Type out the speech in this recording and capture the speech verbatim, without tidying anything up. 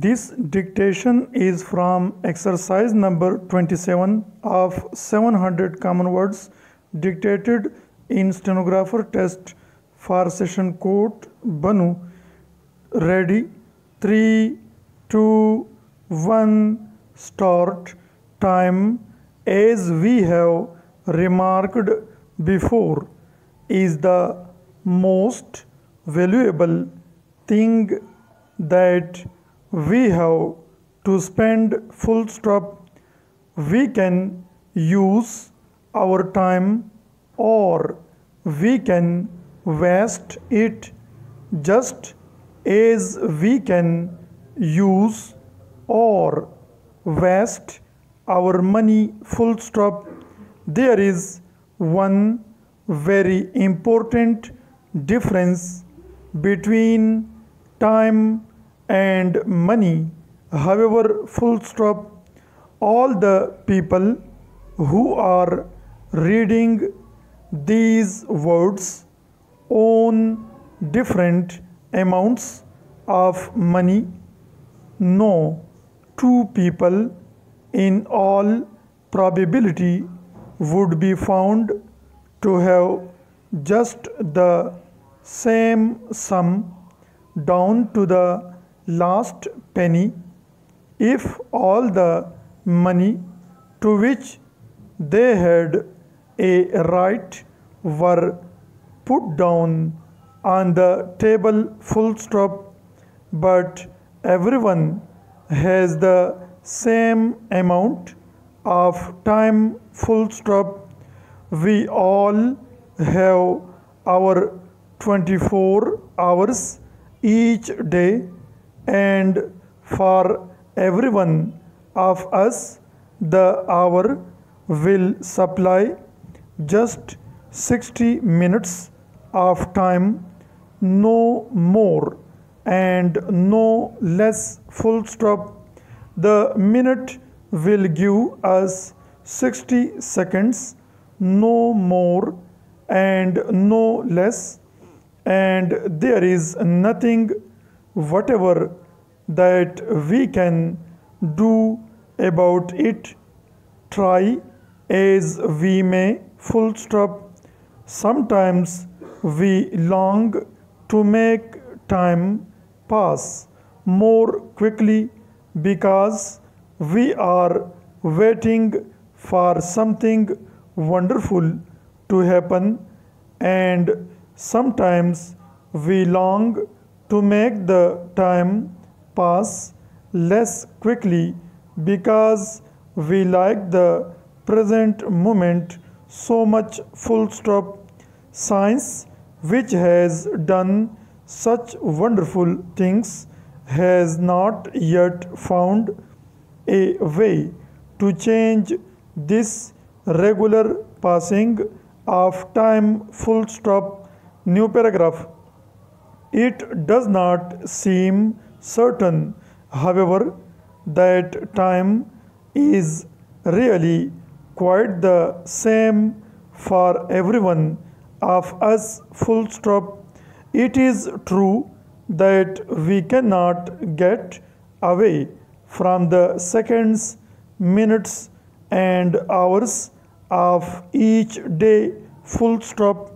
This dictation is from exercise number twenty-seven of seven hundred common words dictated in stenographer test for session court Bannu. Ready? three, two, one, start. Time, as we have remarked before, is the most valuable thing that we have to spend, full stop. We can use our time or we can waste it, just as we can use or waste our money, full stop. There is one very important difference between time and money, however, full stop. All the people who are reading these words own different amounts of money. No two people in all probability would be found to have just the same sum down to the last penny, if all the money to which they had a right were put down on the table, full stop. But everyone has the same amount of time, full stop. We all have our twenty-four hours each day, and for every one of us the hour will supply just sixty minutes of time, no more and no less, full stop. The minute will give us sixty seconds, no more and no less, and there is nothing whatever that we can do about it, try as we may, full stop. Sometimes we long to make time pass more quickly because we are waiting for something wonderful to happen, and sometimes we long to make the time pass less quickly because we like the present moment so much, full stop. Science, which has done such wonderful things, has not yet found a way to change this regular passing of time, full stop. New paragraph. It does not seem certain, however, that time is really quite the same for everyone of us, full stop. It is true that we cannot get away from the seconds, minutes, and hours of each day, full stop.